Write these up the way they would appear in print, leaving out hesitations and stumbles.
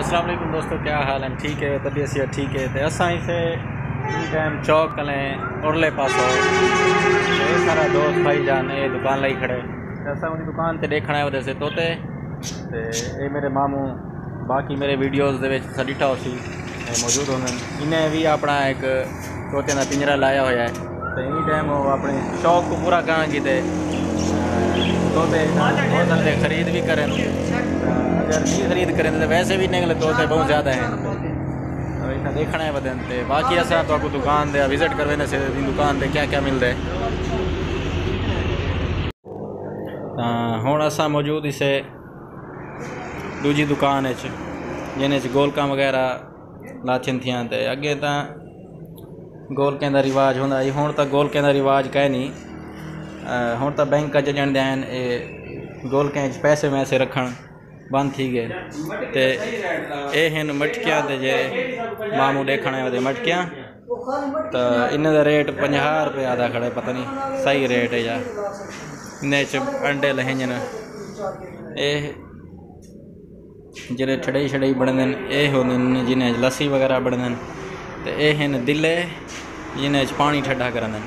अस्सलाम वालेकुम दोस्तों, क्या हाल है? ठीक है, तबीयत से ठीक है। तो असा इसे टाइम चौक कलें उरले पासो ये सारा दोस्त भाई जान ये दुकान लाई खड़े। असा उनकी दुकान ते देखना है वैसे तोते ते ये मेरे मामू बाकी मेरे वीडियोस दे विच सडिठा होसी मौजूद होने। इन्हें भी अपना एक तोते ना पिंजरा लाया होया है तो इन टाइम वो अपने शौक को पूरा करांगी ते तोते बहुत से खरीद भी करें। अगर नहीं खरीद करें तो वैसे भी निकले तोते बहुत ज़्यादा हैं तो इतना देखना है बदन ते। बाकी ऐसा तो आपको दुकान दे विजिट करवाने से दुकान दे क्या क्या मिलता है। हूँ असा मौजूद इसे दूजी दुकान है जिन्हें गोलका वगैरह लाचन थियां ते अगे तो गोलकें दा रिवाज होंदा है। हुण तो गोलकें दा रिवाज कह नहीं, हुण तो बैंक जन गोलकें पैसे वैसे रखन बंद थी गए। तो ये मटकियाँ जे मामू देखने वे मटकियाँ तो इन्हें दा रेट 50 रुपया दा खड़े, पता नहीं सही रेट है या इन्हें अंडे लहजन ये जे छड़े छड़े बनते ये होंगे जिन्हें लस्सी वगैरह बनते तो ये हैं दिले जिन्हें पानी ठंडा करते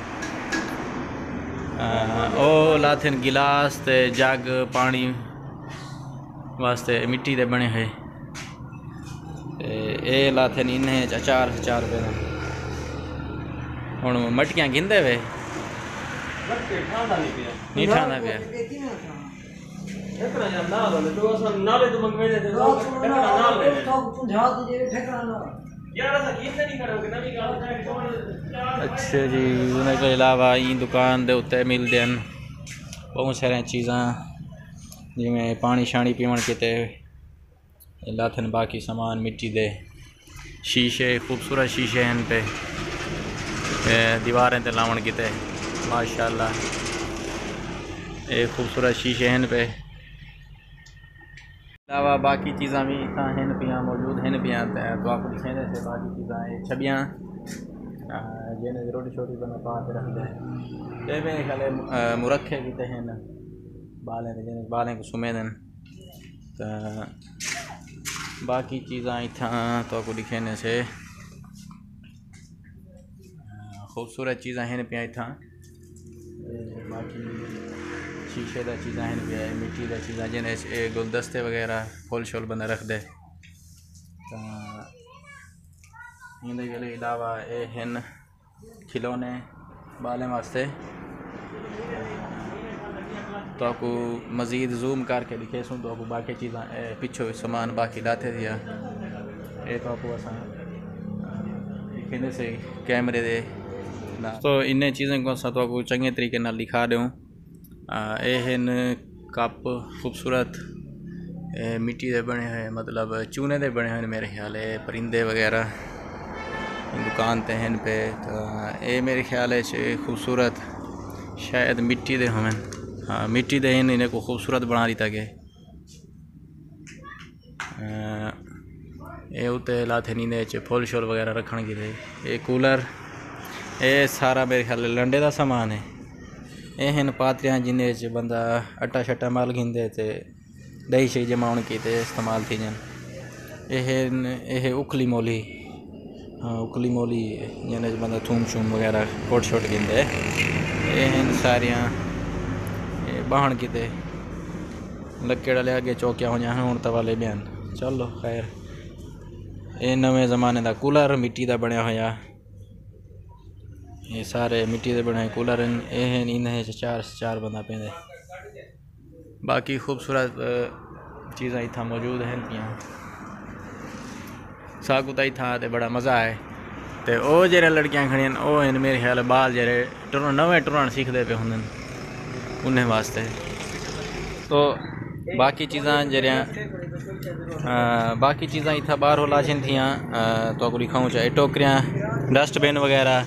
लाथन गिलास ते जग पानी वास्ते मिट्टी दे बने हुए ये लाथे इन्हें चार रुपये हम मटकियाँ गिंदे वे नहीं ठाना पे अच्छा जी। उनके अलावा इन दुकान के उत्ते मिलते हैं बहुत सारे चीज़ा जिमें पानी शानी पीवण किते लाथन बाकी सामान मिट्टी दे शीशे खूबसूरत शीशे हैं पे दीवारें ते लावण किते माशाल्लाह ये खूबसूरत शीशे हैं पे। अलावा बाकी चीज़ा भी इतना हैं पियाँ मौजूद हैं पियाँ तो आपको दिखेंगे से बाकी चीज़ा छबियाँ जिन्हें रोटी शोटी बना पा के रखते हैं ये खाले मुरखे किते हैं बालें बालें को सुमे दिन तो बाकी चीज़ा इतना तो आपको दिखेने से खूबसूरत चीज़ा हैं पिया इतना बाकी शीशे दा चीज़ा हैं पिया मिट्टी दा चीज़ा जिन्हें गुलदस्ते वगैरह फुल शोल बंदा रख दे। इनके अलावा ये हैं खिलौने बालें वास्ते तो आपको मज़ीद जूम करके दिखे सूँ तो आपको बाकी चीज़ा पिछो सामान बाकी लाते दिया ये तो आपको असा दिखे से कैमरे दे तो इन्हें चीज़ें को असा तो आपको चंगे तरीके ना दिखा दूँ। ये हैं कप खूबसूरत मिट्टी के बने हुए मतलब चूने के बने हुए मेरे ख्याल है परिंदे वगैरह दुकान ते हैं पे तो ये मेरे ख्याल है खूबसूरत शायद मिट्टी के होवन। हाँ मिट्टी दे इन्हें को खूबसूरत बना दी तक ये उत्ते लाथे नहीं फुल शोल वगैरह रखने के लिए ये कूलर ये सारा मेरे ख्याल लंडे का सामान है। ये हैं पात्रियाँ जिन्हें बंदा आटा शटा माल गिंदे ते दही शही जमाने की इस्तेमाल थी जन। ये उखली मोली, हाँ उखली मोली जिन्हें बंदा थूम शूम वगैरह कोट शोट गिंदे ये हैं सारियाँ बाहन किते लकड़ ले अगे चौकिया हो जाए हूँ तो वाले बयान चलो खैर। ये नवे जमाने का कूलर मिट्टी का बनया होया ये सारे मिट्टी के बने कूलर हैं इन्हें चार बंदा पेंदे बाकी खूबसूरत चीज़ा इतना मौजूद हैं पियाँ साकुता इतना तो बड़ा मज़ा आए। तो वह जरा लड़कियाँ खड़ियाँ वो हैं मेरे ख्याल बाल जरे टुरन नवे टुरन सीखते पे होंगे उन्हें वास्ते तो बाकी चीज़ा इतना बाहर हो लाजन थियाँ तो आपको दिखाऊँ चाहे टोकरियाँ डस्टबिन वगैरह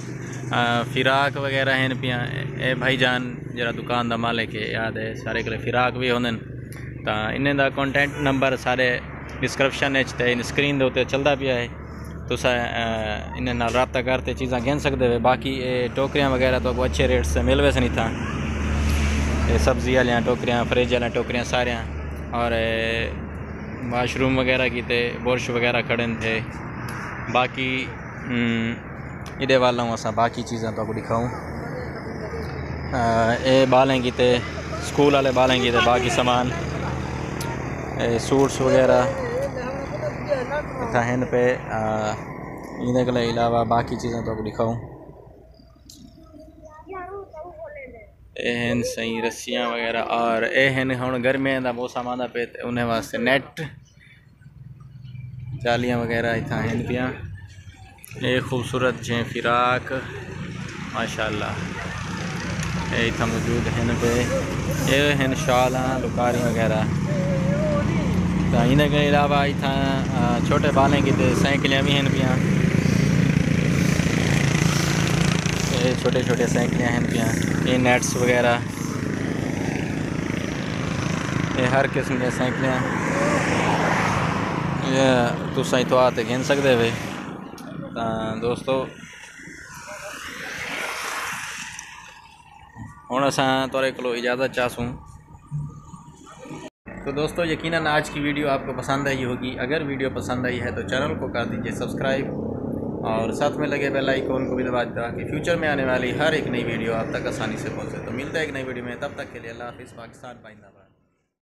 फिराक वगैरह हैं पियाँ। ए भाई जान जरा दुकान का मालिक है याद है सारे के फिराक भी होंगे तो इन्हें दा कॉन्टैक्ट नंबर सारे डिस्क्रिप्शन इन स्क्रीन के उत्ते चलता पिया है तुस इन्हें नाल रब्ता करते चीज़ा गिन सकते हो। बाकी टोकरियाँ वगैरह तो आपको अच्छे रेट से मिलवे सन इतना सब्ज़ी आलियाँ टोकरियाँ फ्रिज आलियाँ टोकरियाँ सारियाँ और वाशरूम वगैरह की थे बोर्श वगैरह खड़े थे बाकी इधे वाला हूँ असा बाकी चीज़ें तो दिखाऊँ ए बालें की थे स्कूल वाले बालें की थे बाकी सामान सूट्स वगैरह इतना हैंड पे इन के अलावा बाकी चीज़ें तो दिखाऊँ एहन सही रस्सियाँ वगैरह और एहन हम गर्मियों का मौसम आता पे उन्हें वास्ते नेट जालियाँ वगैरह इतना हैंड पियाँ ए खूबसूरत जे फिराक माशाल्लाह ए इतना मौजूद हैं पे ए हैं शाल लुकारी वगैरह तो इन के अलावा इतना छोटे बालें कि साइकिलें भी हैं पियाँ छोटे छोटे साइकिलें हैं पियाँ ये नेट्स वगैरह ये हर किस्म के साइकिलें ये तुस तो आते गिन सकते वे दोस्तों हम अस तोरे को इजाज़त चाहूँ। तो दोस्तों यकीनन आज की वीडियो आपको पसंद आई होगी, अगर वीडियो पसंद आई है तो चैनल को कर दीजिए सब्सक्राइब और साथ में लगे बेल आइकॉन को भी दबा दें ताकि फ्यूचर में आने वाली हर एक नई वीडियो आप तक आसानी से पहुंचे। तो मिलता है एक नई वीडियो में, तब तक के लिए अल्लाह हाफिज़। पाकिस्तान जिंदाबाद।